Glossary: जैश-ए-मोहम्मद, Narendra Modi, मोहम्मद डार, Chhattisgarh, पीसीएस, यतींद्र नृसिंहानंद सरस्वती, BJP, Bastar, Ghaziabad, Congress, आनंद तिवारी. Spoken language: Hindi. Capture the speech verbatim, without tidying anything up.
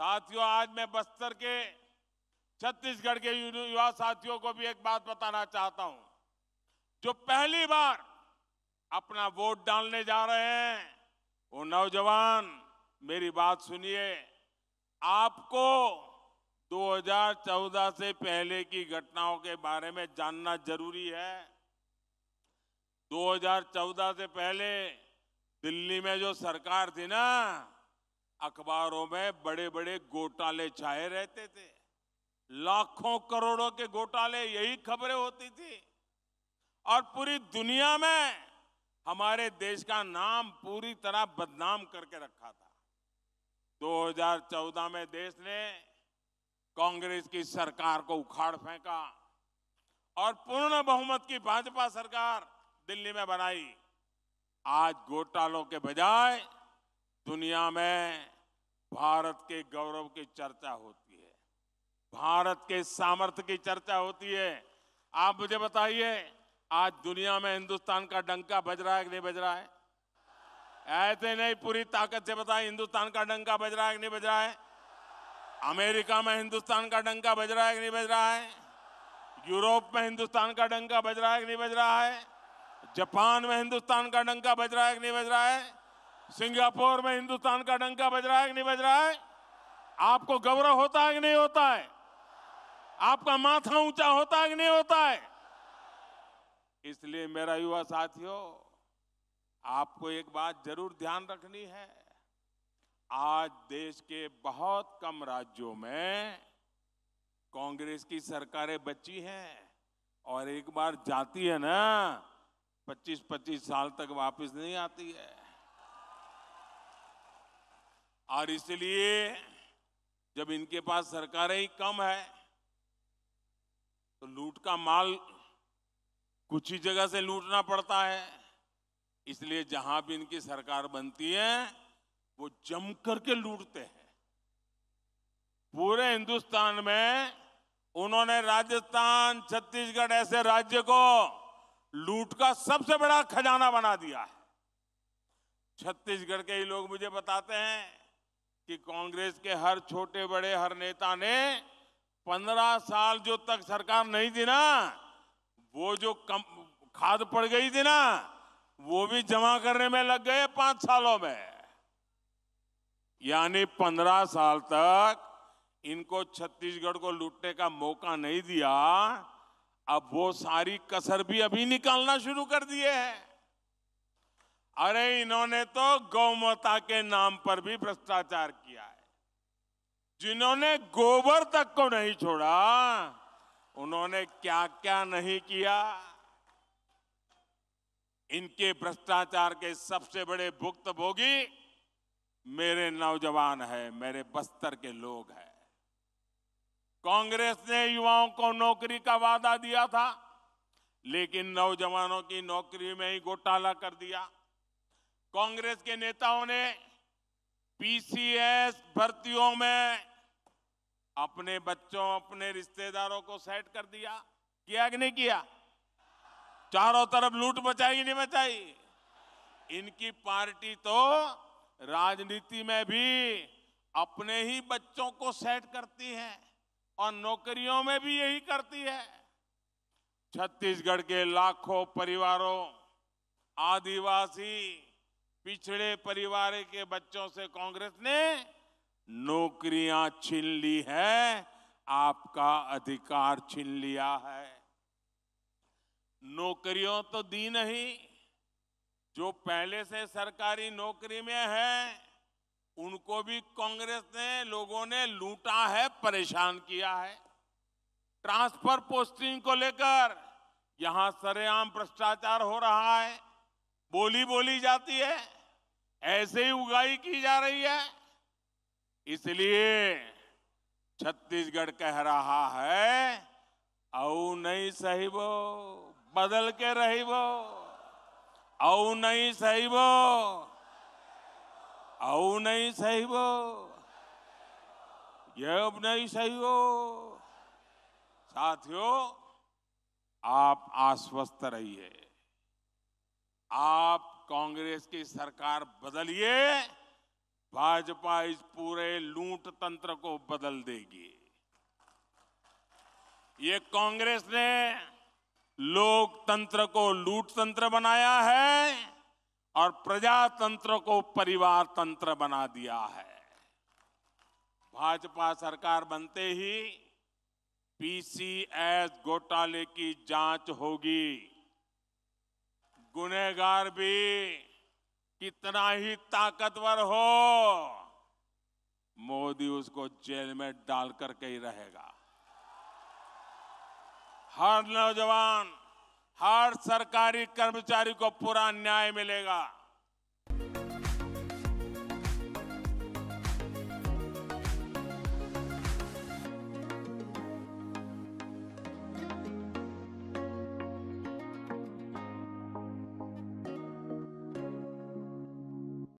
साथियों, आज मैं बस्तर के छत्तीसगढ़ के युवा साथियों को भी एक बात बताना चाहता हूं, जो पहली बार अपना वोट डालने जा रहे हैं, वो नौजवान मेरी बात सुनिए। आपको दो हज़ार चौदह से पहले की घटनाओं के बारे में जानना जरूरी है। दो हज़ार चौदह से पहले दिल्ली में जो सरकार थी ना, अखबारों में बड़े बड़े घोटाले छाए रहते थे, लाखों करोड़ों के घोटाले, यही खबरें होती थी और पूरी दुनिया में हमारे देश का नाम पूरी तरह बदनाम करके रखा था। दो हज़ार चौदह में देश ने कांग्रेस की सरकार को उखाड़ फेंका और पूर्ण बहुमत की भाजपा सरकार दिल्ली में बनाई। आज घोटालों के बजाय दुनिया में भारत के गौरव की चर्चा होती है, भारत के सामर्थ्य की चर्चा होती है। आप मुझे बताइए, आज दुनिया में हिंदुस्तान का डंका बज रहा है कि नहीं बज रहा है? ऐसे नहीं, पूरी ताकत से बताएं, हिंदुस्तान का डंका बज रहा है कि नहीं बज रहा है? अमेरिका में हिंदुस्तान का डंका बज रहा है कि नहीं बज रहा है? यूरोप में हिंदुस्तान का डंका बज रहा है कि नहीं बज रहा है? जापान में हिंदुस्तान का डंका बज रहा है कि नहीं बज रहा है? सिंगापुर में हिंदुस्तान का डंका बज रहा है कि नहीं बज रहा है? आपको गौरव होता है कि नहीं होता है? आपका माथा ऊंचा होता है कि नहीं होता है? इसलिए मेरा युवा साथियों, आपको एक बात जरूर ध्यान रखनी है, आज देश के बहुत कम राज्यों में कांग्रेस की सरकारें बची हैं और एक बार जाती है ना, पच्चीस पच्चीस साल तक वापस नहीं आती है। और इसलिए जब इनके पास सरकारें ही कम है तो लूट का माल कुछ ही जगह से लूटना पड़ता है। इसलिए जहां भी इनकी सरकार बनती है वो जम करके लूटते हैं। पूरे हिंदुस्तान में उन्होंने राजस्थान, छत्तीसगढ़ ऐसे राज्य को लूट का सबसे बड़ा खजाना बना दिया है। छत्तीसगढ़ के ही लोग मुझे बताते हैं कि कांग्रेस के हर छोटे बड़े हर नेता ने पंद्रह साल जो तक सरकार नहीं थी ना, वो जो कम खाद पड़ गई थी ना, वो भी जमा करने में लग गए पांच सालों में। यानी पंद्रह साल तक इनको छत्तीसगढ़ को लूटने का मौका नहीं दिया, अब वो सारी कसर भी अभी निकालना शुरू कर दिए है। अरे इन्होंने तो गौमाता के नाम पर भी भ्रष्टाचार किया है। जिन्होंने गोबर तक को नहीं छोड़ा, उन्होंने क्या क्या नहीं किया। इनके भ्रष्टाचार के सबसे बड़े भुक्तभोगी मेरे नौजवान है, मेरे बस्तर के लोग हैं। कांग्रेस ने युवाओं को नौकरी का वादा दिया था, लेकिन नौजवानों की नौकरी में ही घोटाला कर दिया। कांग्रेस के नेताओं ने पीसीएस भर्तियों में अपने बच्चों, अपने रिश्तेदारों को सेट कर दिया। किया कि नहीं किया? चारों तरफ लूट मचाई कि नहीं मचाई? इनकी पार्टी तो राजनीति में भी अपने ही बच्चों को सेट करती है और नौकरियों में भी यही करती है। छत्तीसगढ़ के लाखों परिवारों, आदिवासी, पिछड़े परिवार के बच्चों से कांग्रेस ने नौकरियां छीन ली है, आपका अधिकार छीन लिया है। नौकरियों तो दी नहीं, जो पहले से सरकारी नौकरी में है उनको भी कांग्रेस ने, लोगों ने लूटा है, परेशान किया है। ट्रांसफर पोस्टिंग को लेकर यहां सरेआम भ्रष्टाचार हो रहा है, बोली बोली जाती है, ऐसे ही उगाही की जा रही है। इसलिए छत्तीसगढ़ कह रहा है, औ नहीं सहीबो बदल के रहीबो, औ नहीं सहीबो, औ नहीं सहीबो, ये अब नहीं सहीबो। साथियों, आप आश्वस्त रहिए, आप कांग्रेस की सरकार बदलिए, भाजपा इस पूरे लूट तंत्र को बदल देगी। ये कांग्रेस ने लोकतंत्र को लूट तंत्र बनाया है और प्रजातंत्र को परिवार तंत्र बना दिया है। भाजपा सरकार बनते ही पीसीएस घोटाले की जांच होगी। गुनहगार भी कितना ही ताकतवर हो, मोदी उसको जेल में डाल करके ही रहेगा। हर नौजवान, हर सरकारी कर्मचारी को पूरा न्याय मिलेगा।